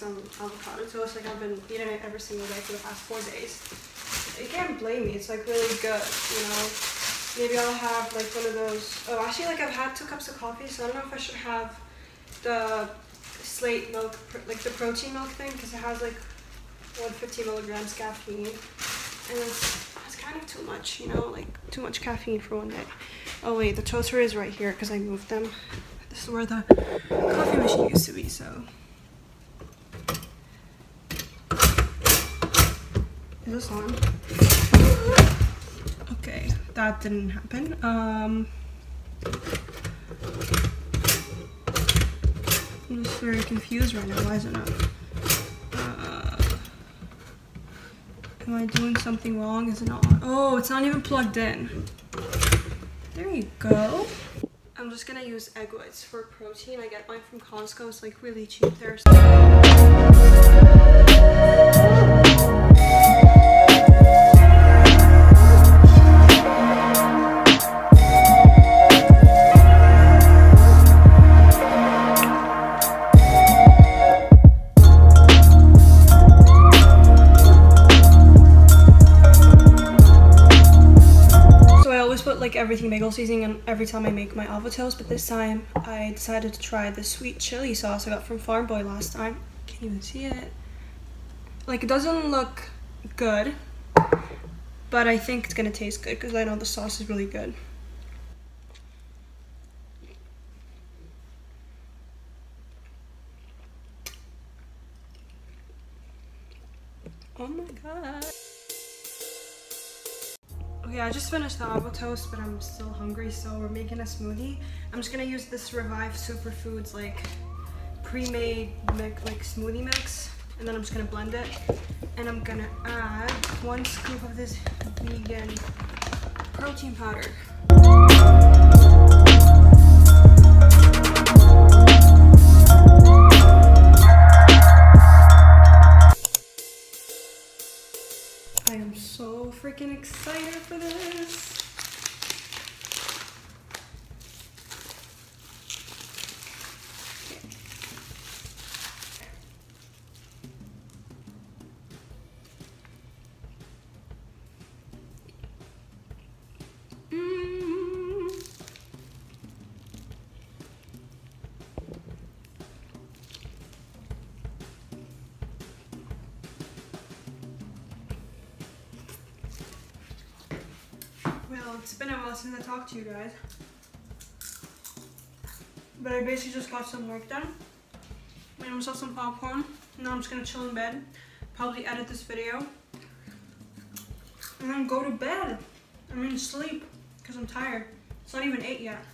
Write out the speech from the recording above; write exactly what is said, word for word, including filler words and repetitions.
some avocado toast. Like, I've been eating it every single day for the past four days. You can't blame me. It's like really good, you know. Maybe I'll have like one of those. Oh, actually, like I've had two cups of coffee, so I don't know if I should have the Slate milk, like the protein milk thing, because it has like one hundred fifty milligrams caffeine, and it's, it's kind of too much, you know, like too much caffeine for one day. Oh wait, the toaster is right here because I moved them. This is where the coffee machine used to be, so. Is this on? Okay, that didn't happen. Um, I'm just very confused right now. Why is it not? Uh, am I doing something wrong? Is it not on? Oh, it's not even plugged in. There you go. I'm just gonna use egg whites for protein. I get mine from Costco. It's like really cheap there. Everything bagel seasoning and every time I make my avocado toast, but this time I decided to try the sweet chili sauce I got from Farm Boy last time. Can't even see it. Like, it doesn't look good, but I think it's gonna taste good because I know the sauce is really good. Oh my god. Okay, I just finished the avocado toast, but I'm still hungry, so we're making a smoothie. I'm just gonna use this Revive Superfoods like pre-made like smoothie mix, and then I'm just gonna blend it. And I'm gonna add one scoop of this vegan protein powder. I am so freaking excited for this. It's been a while since I talked to you guys, but I basically just got some work done, made myself some popcorn, and now I'm just gonna chill in bed, probably edit this video, and then go to bed, I mean sleep, because I'm tired. It's not even eight yet.